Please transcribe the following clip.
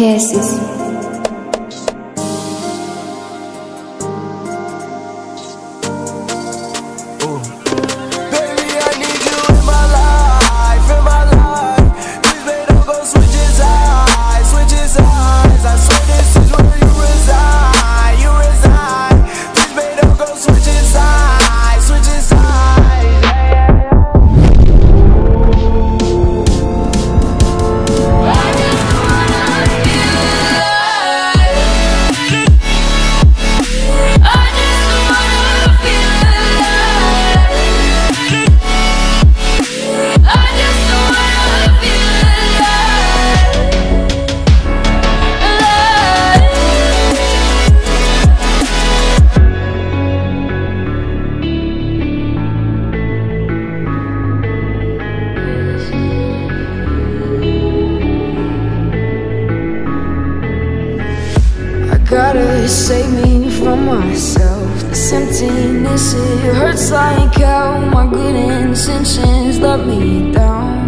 ¿Qué es eso? Gotta save me from myself. This emptiness, it hurts like hell. My good intentions let me down.